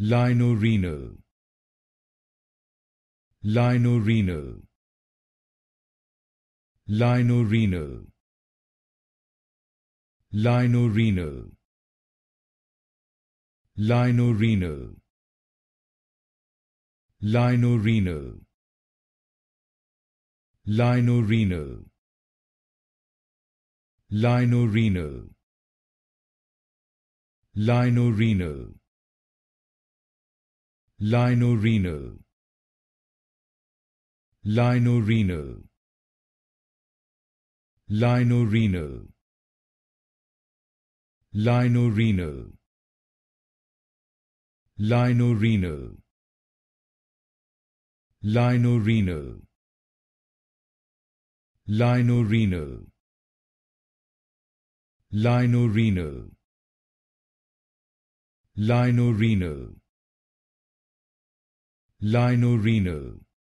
Lienorenal. Lienorenal. Lienorenal. Lienorenal. Lienorenal. Lienorenal. Lienorenal. Lienorenal. Lienorenal. Lienorenal. Lienorenal. Lienorenal. Lienorenal. Lienorenal. Lienorenal. Lienorenal. Lienorenal. Lienorenal. Lienorenal.